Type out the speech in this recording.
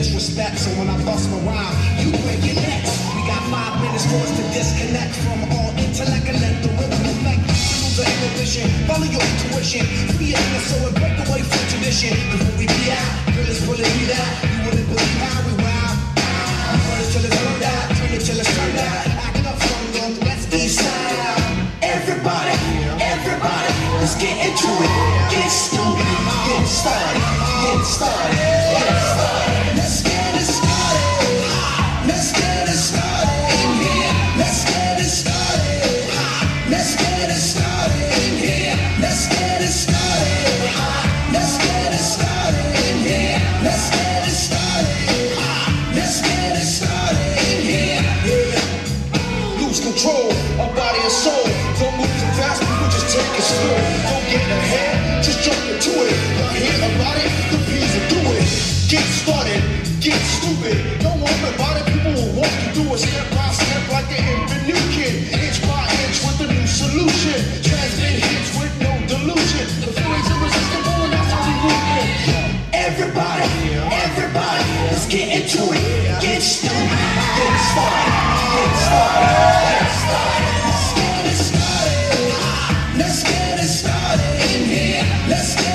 disrespect, so when I bust my rhyme, you break your necks. We got 5 minutes for us to disconnect from all intellect and let the rhythm affect. Lose the inhibition, follow your intuition, be an so and break away from tradition. Before we be out, goodness will it be that? You wouldn't believe how we wild. I'm running till it's turned out, turn it till it's turned out. Acting up from Northwest East Side. Everybody, everybody, let's get into it. Get stupid, get started, get started, get started. Let's get it started. Let's get it started in here. Let's get it started. Let's get it started in here. Let's get it started. Let's get it started in here. Let's get it started. Let's get it started in here. Yeah. Lose control of body and soul. Don't move too fast, people just take it slow. Don't get in the head, just jump into it. Not here about it, the peas will do it. Get started, get stupid. Don't worry about it, people will walk you through it step by step like an infant new kid. Inch by inch with a new solution. Transmit hits with no delusion. The feelings irresistible and that's how we move it. Everybody, everybody, let's get into it. Get stupid, get started, get started, get started. Let's get it started. Let's get it started in here. Let's get